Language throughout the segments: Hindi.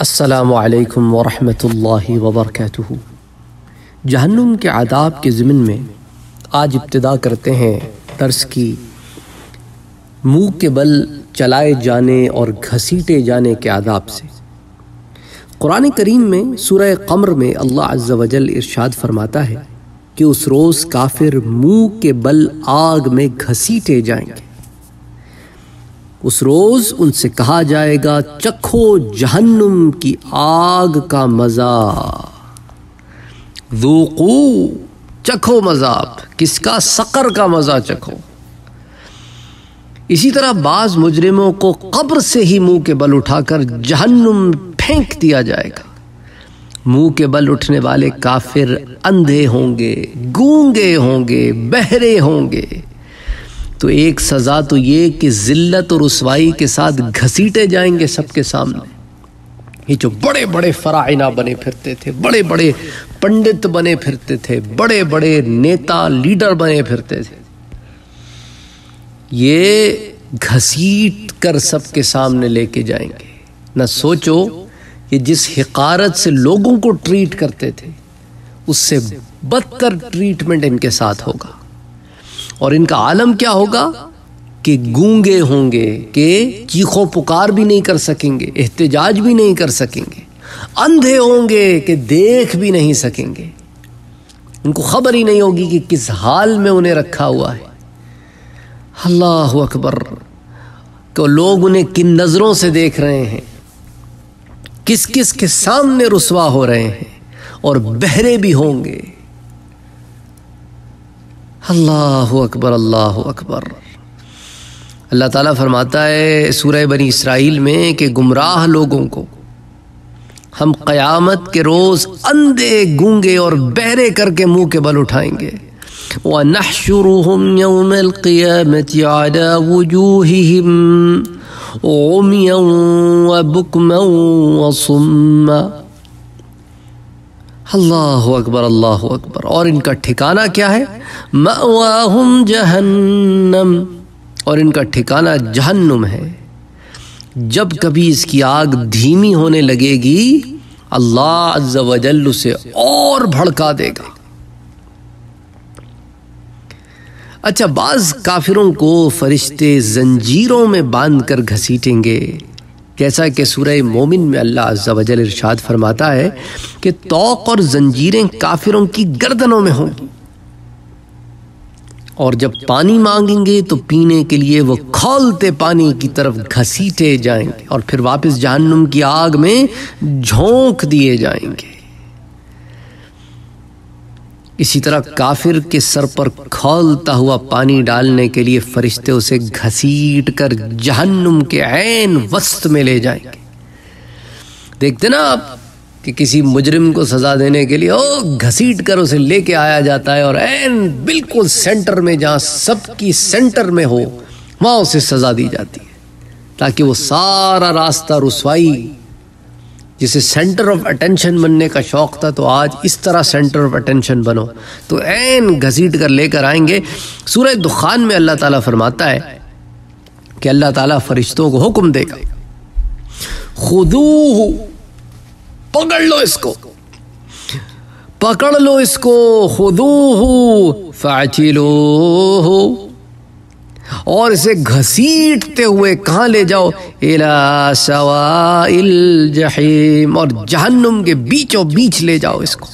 अस्सलामु अलैकुम वरहमतुल्लाहि वबरकातुहू। जहन्नुम के आदाब के ज़िमन में आज इब्तिदा करते हैं दर्स की मुँह के बल चलाए जाने और घसीटे जाने के आदाब से। कुरान करीम में सूरह क़मर में अल्लाह अज़्ज़ा वजल इरशाद फरमाता है कि उस रोज़ काफिर मुँह के बल आग में घसीटे जाएंगे। उस रोज़ उनसे कहा जाएगा, चखो जहन्नुम की आग का मज़ा। ज़ूक़ू, चखो मज़ा। किसका? सक़र का मज़ा चखो। इसी तरह बाज़ मुजरिमों को कब्र से ही मुँह के बल उठाकर जहन्नुम फेंक दिया जाएगा। मुँह के बल उठने वाले काफिर अंधे होंगे, गूंगे होंगे, बहरे होंगे। तो एक सज़ा तो ये कि ज़िल्लत और रुसवाई के साथ घसीटे जाएंगे सबके सामने। ये जो बड़े बड़े फ़राइना बने फिरते थे, बड़े बड़े पंडित बने फिरते थे, बड़े बड़े नेता लीडर बने फिरते थे, ये घसीट कर सबके सामने लेके जाएंगे। ना सोचो कि जिस हिकारत से लोगों को ट्रीट करते थे उससे बदतर ट्रीटमेंट इनके साथ होगा। और इनका आलम क्या होगा कि गूंगे होंगे, कि चीखों पुकार भी नहीं कर सकेंगे, एहतिजाज भी नहीं कर सकेंगे, अंधे होंगे कि देख भी नहीं सकेंगे। उनको खबर ही नहीं होगी कि किस हाल में उन्हें रखा हुआ है। अल्लाह अकबर! तो लोग उन्हें किन नज़रों से देख रहे हैं, किस किस के सामने रुसवा हो रहे हैं, और बहरे भी होंगे। अल्लाह अकबर, अल्लाह अकबर। अल्लाह ताला फरमाता है सूरह बनी इसराइल में कि गुमराह लोगों को हम क़यामत के रोज़ अंधे, गूंगे और बहरे करके मुँह के बल उठाएंगे। वनहशुरुहुम यौमल क़ियामति अला वुजूहिहिम उम्यं व बुकमं व सुम्मा। अल्लाह अकबर, अल्लाह अकबर। और इनका ठिकाना क्या है? मअवाहुम जहन्नम। और इनका ठिकाना जहन्नुम है। जब कभी इसकी आग धीमी होने लगेगी, अल्लाह अज़्ज़ा व जल उसे और भड़का देगा। अच्छा, बाज़ काफिरों को फरिश्ते जंजीरों में बांध कर घसीटेंगे, जैसा कि सूरह मोमिन में अल्लाह अज़्ज़ा व जल इरशाद फरमाता है कि तौक और जंजीरें काफिरों की गर्दनों में होंगी। और जब पानी मांगेंगे तो पीने के लिए वो खौलते पानी की तरफ घसीटे जाएंगे और फिर वापस जहन्नुम की आग में झोंक दिए जाएंगे। इसी तरह काफिर के सर पर खौलता हुआ पानी डालने के लिए फरिश्ते उसे घसीट कर जहन्नुम के ऐन वस्त में ले जाएंगे। देखते ना आप कि किसी मुजरिम को सज़ा देने के लिए ओ घसीट कर उसे लेके आया जाता है, और ऐन बिल्कुल सेंटर में, जहाँ सबकी सेंटर में हो, वहाँ उसे सज़ा दी जाती है, ताकि वो सारा रास्ता रुसवाई, जिसे सेंटर ऑफ अटेंशन बनने का शौक़ था, तो आज इस तरह सेंटर ऑफ अटेंशन बनो। तो ऐन घसीट कर लेकर आएंगे। सूरह दुखान में अल्लाह ताला फरमाता है कि अल्लाह ताला फरिश्तों को हुक्म देगा, खुदूहु, पकड़ लो इसको, पकड़ लो इसको, खुदूहु फातिलूहु, और इसे घसीटते हुए कहाँ ले जाओ? इला सवाइल जहीम, और जहन्नुम के बीचों बीच ले जाओ इसको,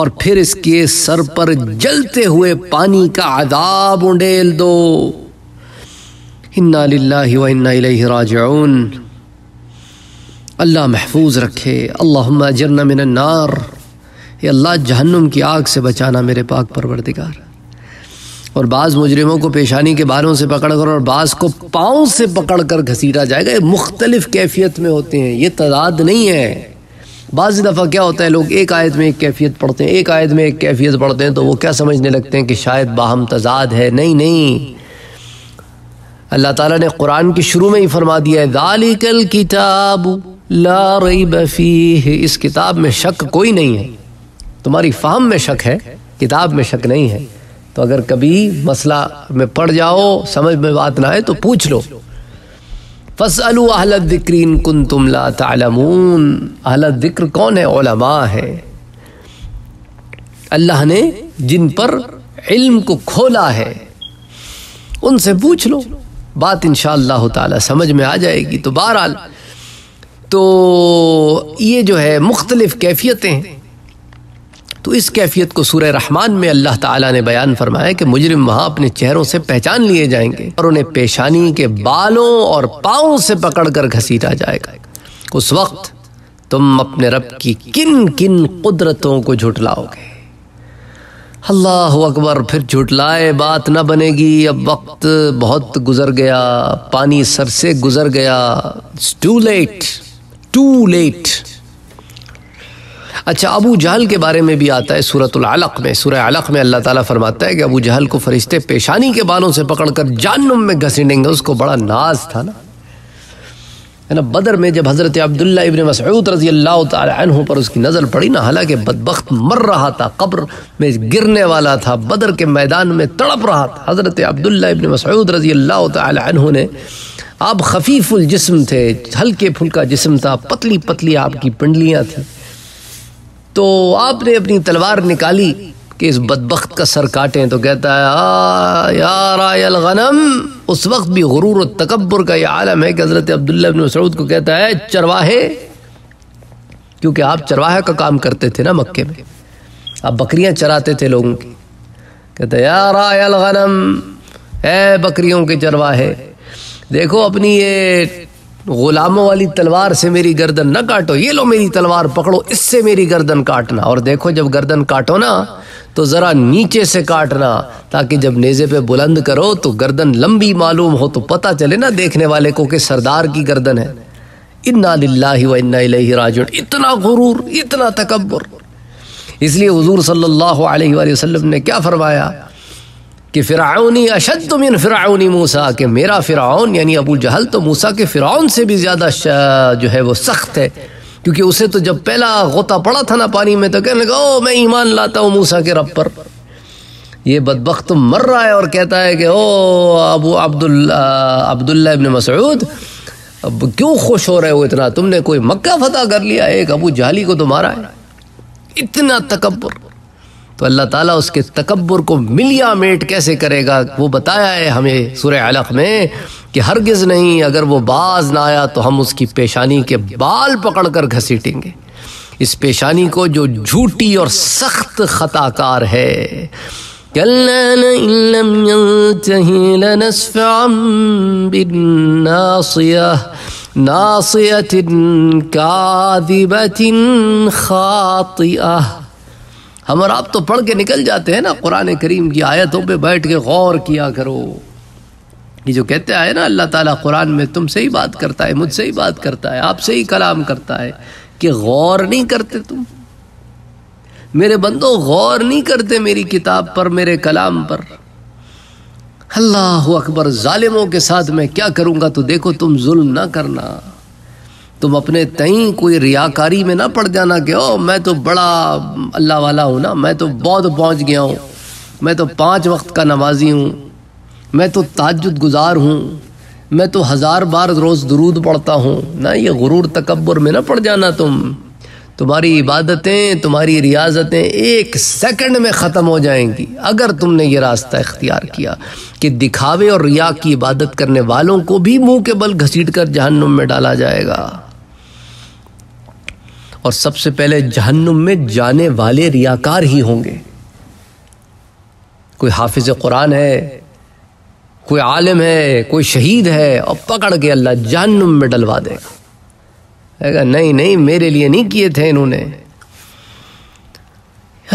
और फिर इसके सर पर जलते हुए पानी का अज़ाब उंडेल दो। इन्ना लिल्लाहि व इन्ना इलैहि राजिऊन। अल्लाह महफूज रखे। अल्लाहुम्मा अजिरना मिनन नार। ये अल्लाह जहन्नुम की आग से बचाना मेरे पाक परवरदिगार। और बाज़ मुजरिमों को पेशानी के बालों से पकड़कर और बाज़ को पाँव से पकड़कर घसीटा जाएगा। ये मुख्तलिफ कैफियत में होते हैं, ये तादाद नहीं है। बाज़ दफ़ा क्या होता है, लोग एक आयत में एक कैफियत पढ़ते हैं, एक आयत में एक कैफियत पढ़ते हैं, तो वो क्या समझने लगते हैं कि शायद बाहम तजाद है। नहीं नहीं, अल्लाह ताला ने कुरान के शुरू में ही फरमा दिया है, ज़ालिकल किताब, ला रैब फीह, इस किताब में शक कोई नहीं है। तुम्हारी फाहम में शक है, किताब में शक नहीं है। तो अगर कभी मसला में पड़ जाओ, समझ में बात ना आए तो पूछ लो। फसअलू अहल ज़िक्र इन कुंतुम ला तअलमून। अहल ज़िक्र कौन है? उलमा है। अल्लाह ने जिन पर इल्म को खोला है उनसे पूछ लो, बात इंशाअल्लाह ताला समझ में आ जाएगी। तो बहरहाल तो ये जो है मुख्तलिफ कैफियतें हैं, तो इस कैफियत को सूरह रहमान में अल्लाह ताला ने बयान फरमाया कि मुजरिम वहाँ अपने चेहरों से पहचान लिए जाएंगे और उन्हें पेशानी के बालों और पाँव से पकड़ कर घसीटा जाएगा। उस वक्त तुम अपने रब की किन किन कुदरतों को झुटलाओगे। अल्लाहु अकबर, फिर झुटलाए बात ना बनेगी। अब वक्त बहुत गुजर गया, पानी सर से गुजर गया। Too late, too late. अच्छा, अबू जहल के बारे में भी आता है सूरतुल अलक में। सूरह अलक में अल्लाह ताला फरमाता है कि अबू जहल को फरिश्ते पेशानी के बालों से पकड़कर जहन्नम में घसीटेंगे। उसको बड़ा नाज था ना, है ना। बदर में जब हज़रत अब्दुल्ला इब्न मसऊद रज़ी अल्लाह ताला अन्हु पर उसकी नज़र पड़ी ना, हालांकि बदबख्त मर रहा था, कब्र में गिरने वाला था, बदर के मैदान में तड़प रहा था। हज़रत अब्दुल्ला इब्न मसऊद रज़ी अल्लाह ताला अन्हु ने, आप खफीफुल जिस्म थे, हल्के फुल्का जिस्म था, पतली पतली आपकी पिंडलियाँ थीं, तो आपने अपनी तलवार निकाली कि इस बदबख्त का सर काटें। तो कहता है या रायल गनम। उस वक्त भी गुरूर और तकब्बुर का यह आलम है कि हज़रत अब्दुल्ला इब्न मसऊद को कहता है चरवाहे, क्योंकि आप चरवाहे का काम करते थे ना मक्के में, आप बकरियां चराते थे लोगों की। कहता है या रायल गनम, ऐ बकरियों के चरवाहे, देखो अपनी ये गुलामों वाली तलवार से मेरी गर्दन न काटो। ये लो मेरी तलवार पकड़ो, इससे मेरी गर्दन काटना, और देखो जब गर्दन काटो ना तो ज़रा नीचे से काटना, ताकि जब नेज़े पे बुलंद करो तो गर्दन लंबी मालूम हो, तो पता चले ना देखने वाले को कि सरदार की गर्दन है। इन्ना लिल्लाहि व इन्ना इलैहि राजिऊन। इतना गुरूर, इतना तकब्बुर। इसलिए हुजूर सल्लल्लाहु अलैहि वसल्लम ने क्या फरमाया कि फ़िरऔनी अशद्द मिन फ़िरऔनी मूसा, के मेरा फ़िरऔन यानी अबू जहल तो मूसा के फ़िरऔन से भी ज़्यादा जो है वो सख्त है, क्योंकि उसे तो जब पहला गोता पड़ा था ना पानी में तो कहने लगा ओ मैं ईमान लाता हूँ मूसा के रब पर। ये बदबख्त मर रहा है और कहता है कि ओ अबू अब्दुल्ला इब्न मसऊद, अब क्यों खुश हो रहे हो इतना, तुमने कोई मक्का फतह कर लिया, एक अबू जहली को तो मारा है। इतना तकब्बुर। तो अल्लाह ताला उसके तकब्बुर को मिलिया मेट कैसे करेगा वो बताया है हमें सूरह अलक़ में कि हरगिज़ नहीं, अगर वो बाज ना आया तो हम उसकी पेशानी के बाल पकड़कर घसीटेंगे। इस पेशानी को जो झूठी और सख्त खताकार है। हम और आप तो पढ़ के निकल जाते हैं ना कुरान करीम की आयतों पे, बैठ के गौर किया करो। ये जो कहते हैं ना अल्लाह ताला कुरान में तुमसे ही बात करता है, मुझसे ही बात करता है, आपसे ही कलाम करता है, कि गौर नहीं करते तुम मेरे बंदो, गौर नहीं करते मेरी किताब पर, मेरे कलाम पर। अल्लाहु अकबर। जालिमों के साथ मैं क्या करूँगा, तो देखो तुम जुल्म ना करना, तुम अपने तई कोई रियाकारी में ना पड़ जाना कि ओ मैं तो बड़ा अल्लाह वाला हूँ ना, मैं तो बहुत पहुँच गया हूँ, मैं तो 5 वक्त का नमाजी हूँ, मैं तो ताज्जुद गुजार हूँ, मैं तो 1000 बार रोज़ दुरूद पढ़ता हूँ ना। ये गुरूर तकब्बुर में ना पड़ जाना तुम। तुम्हारी इबादतें, तुम्हारी रियाजतें 1 सेकंड में ख़त्म हो जाएंगी अगर तुमने ये रास्ता इख्तियार किया कि दिखावे और रिया की इबादत करने वालों को भी मुँह के बल घसीट कर जहन्नुम में डाला जाएगा। और सबसे पहले जहन्नुम में जाने वाले रियाकार ही होंगे। कोई हाफिज कुरान है, कोई आलिम है, कोई शहीद है, और पकड़ के अल्लाह जहन्नुम में डलवा देगा। नहीं नहीं, मेरे लिए नहीं किए थे इन्होंने।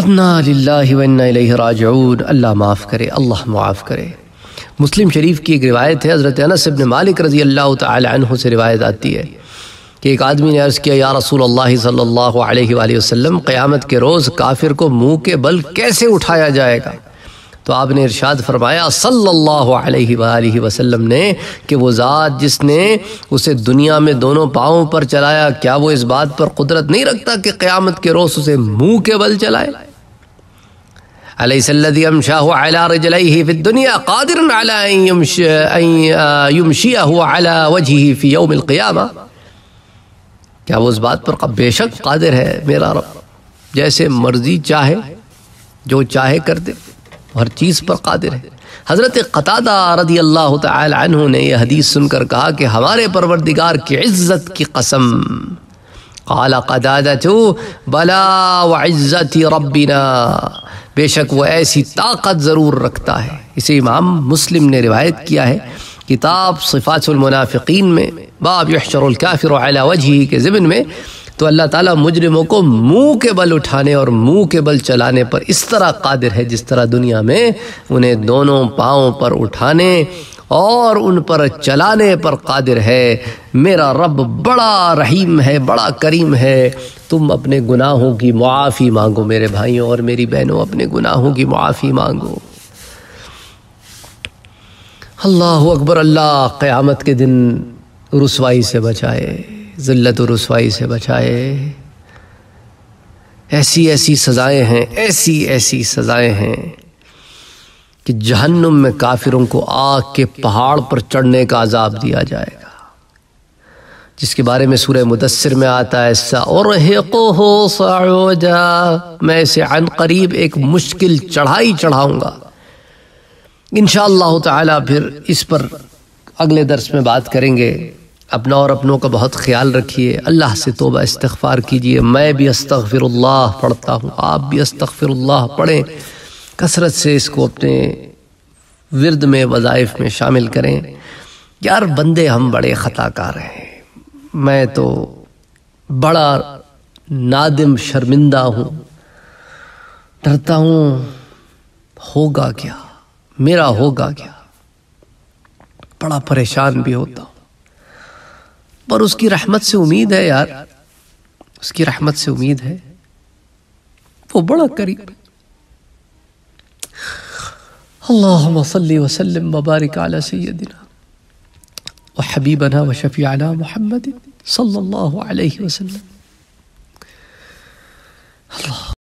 इन्ना लिल्लाहि व इन्ना इलैहि राजिऊन। अल्लाह माफ़ करे, अल्लाह माफ़ करे। मुस्लिम शरीफ की एक रिवायत है, हज़रत अनस इब्न मालिक रज़ी अल्लाह तआला अन्हु से रिवायत आती है कि एक आदमी ने अर्ज़ किया या रसूल अल्लाह सल्लल्लाहु अलैहि वसल्लम, क़यामत के रोज़ काफिर को मुंह के बल कैसे उठाया जाएगा। तो आपने इरशाद फरमाया सल्लल्लाहु अलैहि वालिहि वसल्लम ने कि वो ज़ात जिसने उसे दुनिया में दोनों पाँवों पर चलाया, क्या वो इस बात पर कुदरत नहीं रखता कि क़यामत के रोज़ उसे मुँह के बल चलाए। अलैहिस्सल्लज़ी अमशाहु अला रजलैहि फ़िद दुनिया क़ादिरुन अला अन युमशियहु अला वजहिही फ़ी यौमिल क़ियामा, क्या वो इस बात पर बेशक कादिर है मेरा रब, जैसे मर्जी चाहे जो चाहे कर दे, हर चीज़ पर कादिर है। हज़रत क़तादा रदी अल्लाह तआला अन्हु ने यह हदीस सुनकर कहा कि हमारे परवरदिगार की इज़्ज़त की कसम, क़ाला क़तादतु बला व इज़्ज़ति रब्बिना, बेशक वो ऐसी ताकत ज़रूर रखता है। इसे इमाम मुस्लिम ने रिवायत किया है किताब सिफ़ातुल मुनाफ़िक़ीन में बाब युहशरुल काफ़िरु अला वजहिही के ज़िम्न में। तो अल्लाह ताला मुजरिमों को मुंह के बल उठाने और मुंह के बल चलाने पर इस तरह कादिर है जिस तरह दुनिया में उन्हें दोनों पाँवों पर उठाने और उन पर चलाने पर कादिर है। मेरा रब बड़ा रहीम है, बड़ा करीम है। तुम अपने गुनाहों की मुआफ़ी मांगो मेरे भाइयों और मेरी बहनों, अपने गुनाहों की मुआफ़ी मांगो। अल्लाह अकबर, अल्लाह क़यामत के दिन रुसवाई से बचाए, ज़िल्लत और रुसवाई से बचाए। ऐसी ऐसी सज़ाएँ हैं, ऐसी ऐसी सज़ाएँ हैं कि जहन्नुम में काफिरों को आग के पहाड़ पर चढ़ने का अजाब दिया जाएगा, जिसके बारे में सूरह मुदस्सिर में आता है सअरहिक़ुहु सऊदा, मैं इसे अन करीब एक मुश्किल चढ़ाई चढ़ाऊँगा। इंशाअल्लाह ताला फिर इस पर अगले दर्स में बात करेंगे। अपना और अपनों का बहुत ख्याल रखिए, अल्लाह से तौबा इस्तग़फ़ार कीजिए। मैं भी अस्तग़फ़िरुल्लाह पढ़ता हूँ, आप भी अस्तग़फ़िरुल्लाह पढ़ें, कसरत से इसको अपने विर्द में वज़ाइफ़ में शामिल करें। यार बंदे हम बड़े ख़ताकार हैं, मैं तो बड़ा नादिम शर्मिंदा हूँ, डरता हूँ होगा क्या, मेरा होगा क्या, बड़ा परेशान भी होता हूँ। पर उसकी रहमत से उम्मीद है यार, उसकी रहमत से उम्मीद है, वो बड़ा करीब है। अल्लाहुम्मा सल्ली व सल्लिम व बारिक अला सय्यदिना व हबीबना व शफीअना मुहम्मद सल्लल्लाहु अलैहि वसल्लम।